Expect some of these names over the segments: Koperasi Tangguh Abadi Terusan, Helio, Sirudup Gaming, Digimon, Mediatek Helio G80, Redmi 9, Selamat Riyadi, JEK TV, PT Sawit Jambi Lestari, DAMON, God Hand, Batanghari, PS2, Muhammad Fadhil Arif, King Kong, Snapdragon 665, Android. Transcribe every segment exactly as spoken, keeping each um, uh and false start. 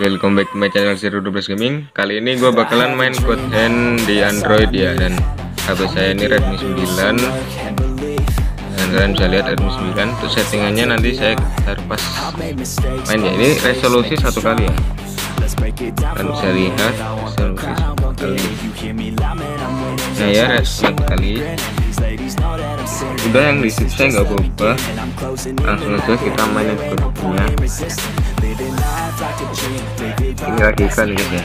Welcome back to my channel Sirudup Gaming. Kali ini gue bakalan main God Hand di Android ya, dan H P saya ini Redmi nine. Dan kalian bisa lihat Redmi nine. Terus settingannya nanti saya getar pas main ya. Ini resolusi satu kali ya. Kalian bisa lihat resolusi satu kali. Nah ya, resolusi satu kali. Udah yang di sini saya nggak berubah. Langsung aja kita mainin kodenya. Tinggal kita lihat ya.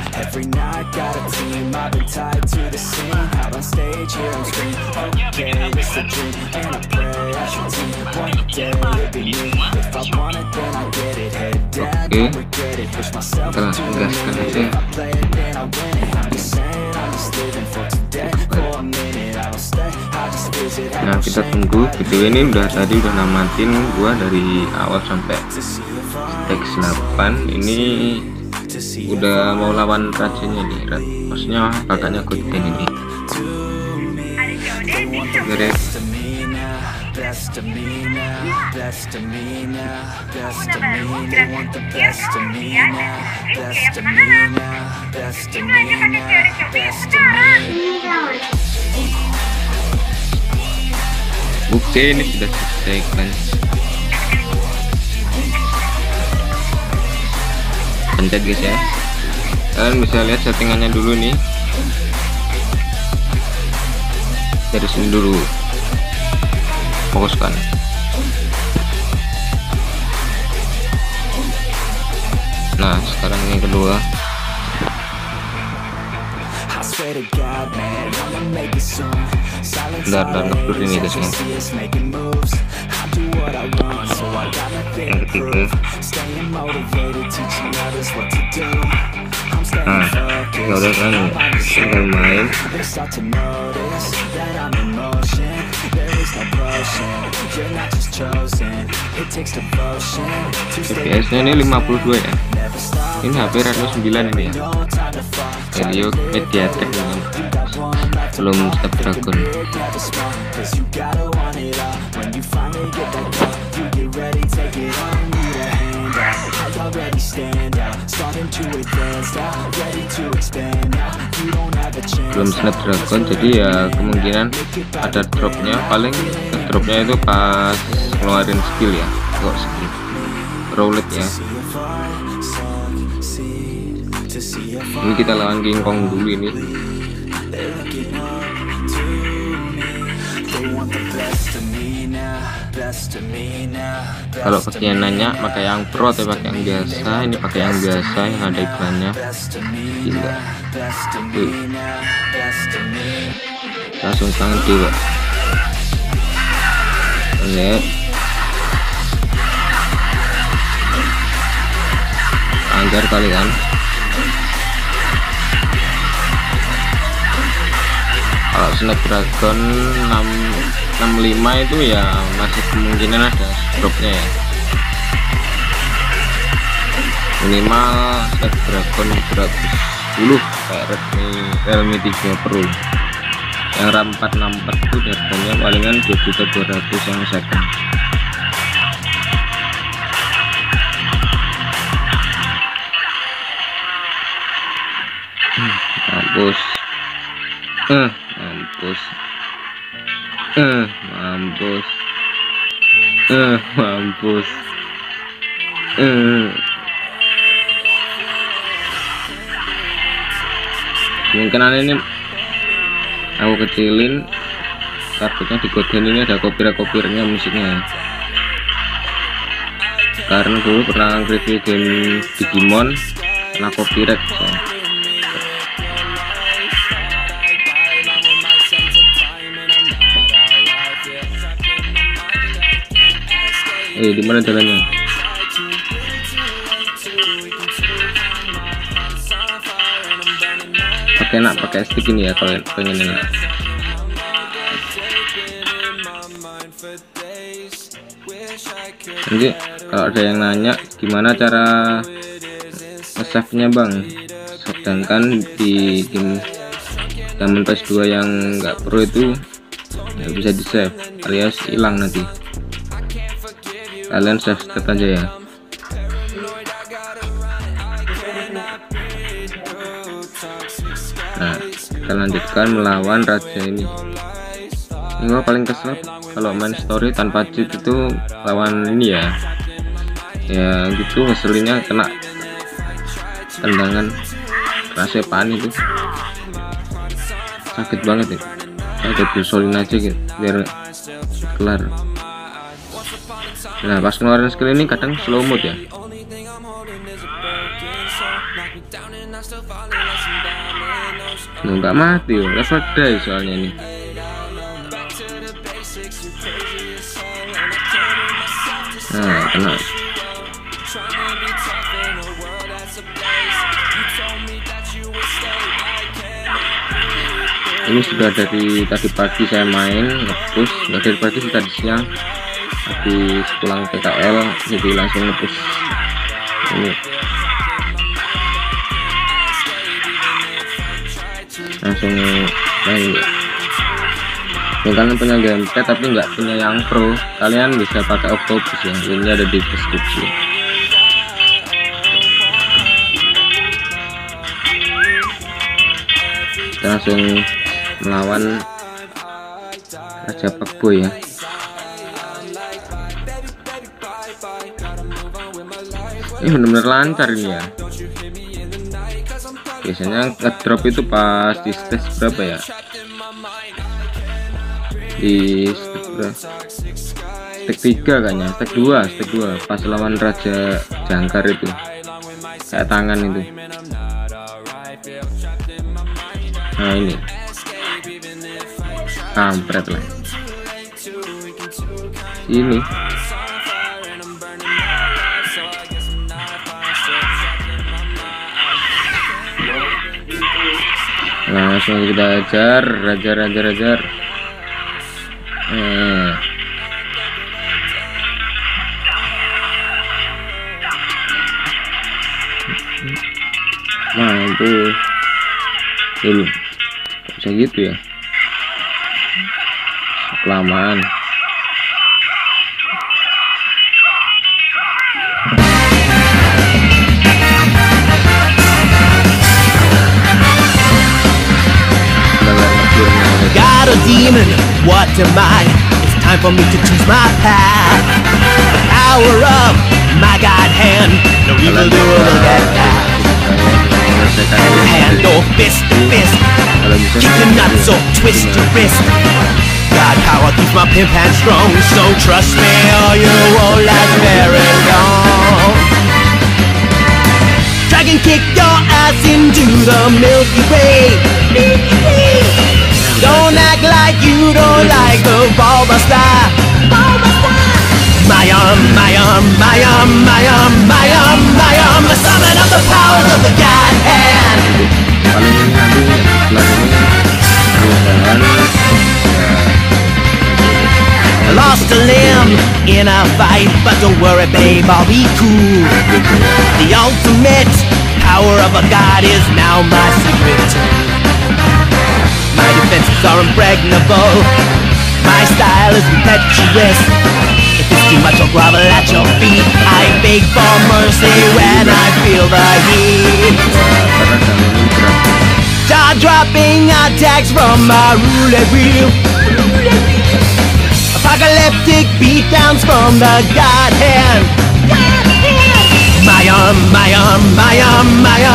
Oke, kita langsung gaskan aja. Nah, kita tunggu. Video ini udah tadi udah namatin gua dari awal sampai X delapan. Ini udah mau lawan racunnya nih. Maksudnya kakaknya God Hand ini. Oke, ini sudah selesai kan. Pencet guys ya. Kalian bisa lihat settingannya dulu nih. Dari sini dulu. Fokuskan. Nah, sekarang yang kedua. Bentar, bentar, nge-blur ini guys ya. Yang ketiga. Nah, ya udah kan, tinggal main. G P S nya ini lima puluh dua ya. Ini H P Redmi nine ini ya, Helio Mediatek, belum Snapdragon. Belum Snapdragon, jadi ya kemungkinan ada dropnya. Paling dropnya itu pas ngeluarin skill ya, kok skill roulette ya. Ini kita lawan King Kong dulu ini. Kalau kalian nanya pakai yang pro atau pakai yang biasa, ini pakai yang biasa yang ada iklannya. Tidak. Wih. Langsung tangan dua. Lihat. Anjar kali kan. Kalau Snapdragon enam enam lima itu ya masih kemungkinan ada dropnya ya, minimal Snapdragon dua ratus sepuluh kayak Redmi Redmi tiga Pro. Yang RAM empat enam empat itu harganya palingan dua juta dua ratus yang second. Hmm, mampus eh mampus eh mampus eh mampus eh mungkin ini aku kecilin takutnya di God Hand ini ada kopir-kopirnya musiknya, karena dulu pernah review game Digimon kena copyright so. Eh, di mana jalannya? Pakai nak pakai stick ini ya kalau pengen enak. Nanti kalau ada yang nanya gimana cara nge-save-nya bang, sedangkan di game Damon P S two yang nggak pro itu nggak bisa di-save alias hilang nanti. Kalian subscribe aja ya. Nah, kita lanjutkan melawan raja ini. Ini paling kesel kalau main story tanpa cheat itu lawan ini ya. Ya gitu ngeselinnya, kena tendangan rasa panik itu. Sakit banget ya. Kita busolin aja gitu biar kelar. Nah, pas ngeluarin skill ini kadang slow mode ya. Loh, nggak mati ya, level die soalnya ini. Nah, kena. Ini sudah dari tadi pagi saya main, nge-push dari pagi, tadi siang habis pulang P K L jadi langsung nge-push ini. Langsung main. Nah, kalian punya gamepad tapi nggak punya yang pro, kalian bisa pakai Octopus ya, linknya ada di deskripsi. Kita langsung melawan Raja Pegboy ya. Ini benar-benar lancar ini ya. Biasanya ngedrop itu pas di stage berapa ya? Di stage tiga kayaknya, stage dua, stage dua pas lawan Raja Jangkar itu. Kayak tangan itu. Nah, ini. Kampret lah. Ini. Nah, langsung kita ajar, ajar, ajar, ajar. Eh. Nah, itu dulu. Kok bisa gitu ya? Kelamaan. Got a demon, what am I? It's time for me to choose my path. The power of my God hand, no evil doer that path. Hand or fist to fist, kick the nuts or twist your wrist. God power keeps my pimp hand strong, so trust me or you won't last very long. Dragon kick your ass into the Milky Way. Milky Way. Don't act like you don't like the Bulba Star. My arm, my arm, my arm, my arm, my arm, my arm, the summon of the powers of the God Hand. Lost a limb in a fight, but don't worry, babe, I'll be cool. The ultimate power of a God is now my secret. My defenses are impregnable. My style is impetuous. If it's too much, I'll grovel at your feet. I beg for mercy when I feel the heat. Jaw-dropping attacks from my roulette wheel. Apocalyptic beatdowns from the God Hand. My arm, my arm, my arm, my